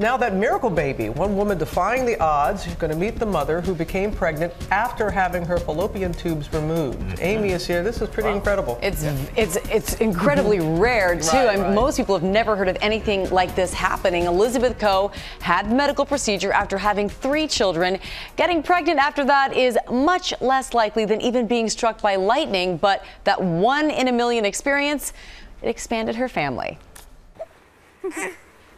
Now that miracle baby, one woman defying the odds, you're going to meet the mother who became pregnant after having her fallopian tubes removed. Mm-hmm. Amy is here. This is pretty incredible. It's incredibly rare too. Right. Most people have never heard of anything like this happening. Elizabeth Kough had medical procedure after having 3 children. Getting pregnant after that is much less likely than even being struck by lightning, but that 1 in a million experience, it expanded her family.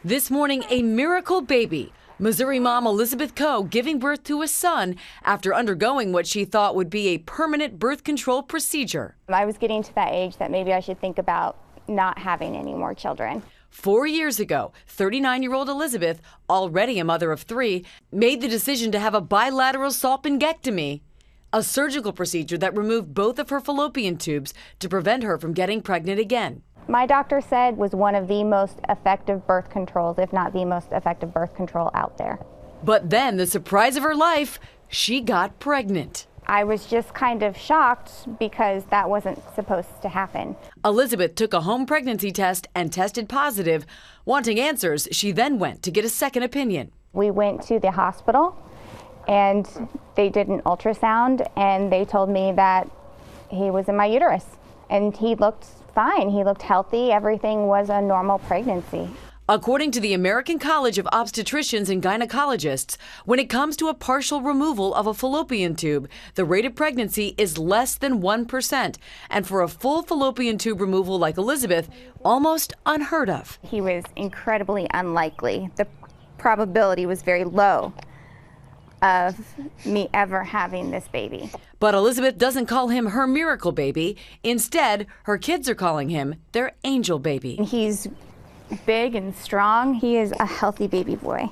This morning, a miracle baby. Missouri mom Elizabeth Kough giving birth to a son after undergoing what she thought would be a permanent birth control procedure. I was getting to that age that maybe I should think about not having any more children. 4 years ago, 39-year-old Elizabeth, already a mother of 3, made the decision to have a bilateral salpingectomy, a surgical procedure that removed both of her fallopian tubes to prevent her from getting pregnant again. My doctor said was one of the most effective birth controls, if not the most effective birth control out there. But then, the surprise of her life, she got pregnant. I was just kind of shocked because that wasn't supposed to happen. Elizabeth took a home pregnancy test and tested positive. Wanting answers, she then went to get a second opinion. We went to the hospital and they did an ultrasound and they told me that he was in my uterus and he looked fine. He looked healthy. Everything was a normal pregnancy. According to the American College of Obstetricians and Gynecologists, when it comes to a partial removal of a fallopian tube, the rate of pregnancy is less than 1%. And for a full fallopian tube removal like Elizabeth, almost unheard of. He was incredibly unlikely. The probability was very low of me ever having this baby. But Elizabeth doesn't call him her miracle baby. Instead, her kids are calling him their angel baby. He's big and strong. He is a healthy baby boy.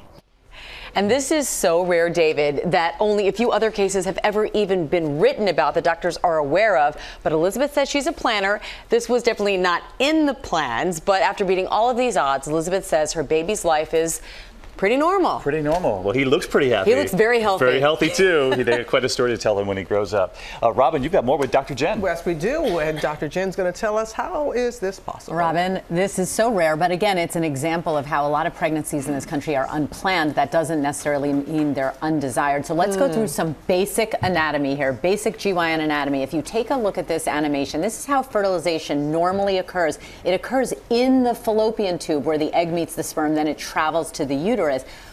And this is so rare, David, that only a few other cases have ever even been written about that doctors are aware of. But Elizabeth says she's a planner. This was definitely not in the plans, but after beating all of these odds, Elizabeth says her baby's life is pretty normal. Pretty normal. Well, he looks pretty happy. He looks very healthy. Very healthy, too. They have quite a story to tell him when he grows up. Robin, you've got more with Dr. Jen. Yes, we do. And Dr. Jen's going to tell us how is this possible. Robin, this is so rare, but again, it's an example of how a lot of pregnancies in this country are unplanned. That doesn't necessarily mean they're undesired. So let's go through some basic anatomy here, basic GYN anatomy. If you take a look at this animation, this is how fertilization normally occurs. It occurs in the fallopian tube where the egg meets the sperm, then it travels to the uterus.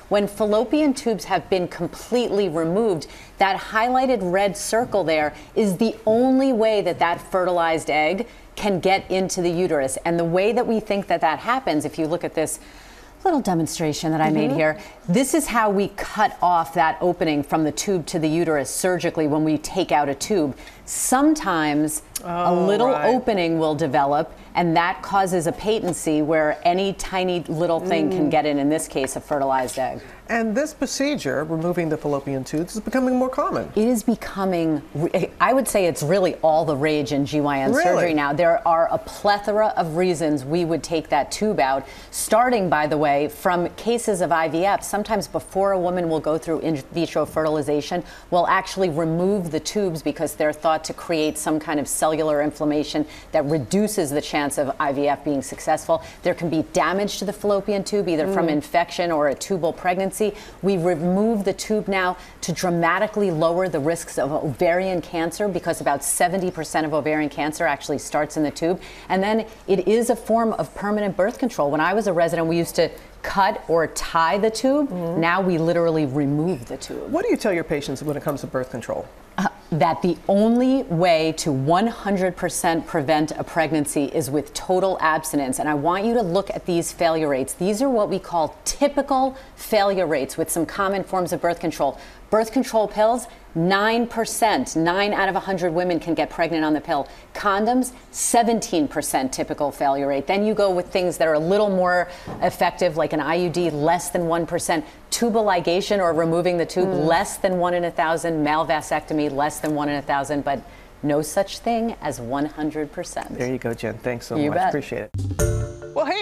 When fallopian tubes have been completely removed, that highlighted red circle there is the only way that that fertilized egg can get into the uterus. And the way that we think that that happens, if you look at this little demonstration that I made here, this is how we cut off that opening from the tube to the uterus surgically when we take out a tube. Sometimes a little opening will develop, and that causes a patency where any tiny little thing can get in this case, a fertilized egg. And this procedure, removing the fallopian tubes, is becoming more common. It is becoming, I would say it's really all the rage in GYN surgery now. There are a plethora of reasons we would take that tube out, starting, by the way, from cases of IVF. Sometimes before a woman will go through in vitro fertilization, we'll actually remove the tubes because they're thought to create some kind of cellular inflammation that reduces the chance of IVF being successful. There can be damage to the fallopian tube, either from infection or a tubal pregnancy. We remove the tube now to dramatically lower the risks of ovarian cancer because about 70% of ovarian cancer actually starts in the tube. And then it is a form of permanent birth control. When I was a resident, we used to cut or tie the tube. Now we literally remove the tube. What do you tell your patients when it comes to birth control? That the only way to 100% prevent a pregnancy is with total abstinence. And I want you to look at these failure rates. These are what we call typical failure rates with some common forms of birth control. Birth control pills, 9%. 9 out of 100 women can get pregnant on the pill. Condoms, 17% typical failure rate. Then you go with things that are a little more effective, like an IUD, less than 1%. Tubal ligation, or removing the tube, less than 1 in 1,000. Male vasectomy, less than 1 in 1,000. But no such thing as 100%. There you go, Jen. Thanks so much. Appreciate it. Well, hey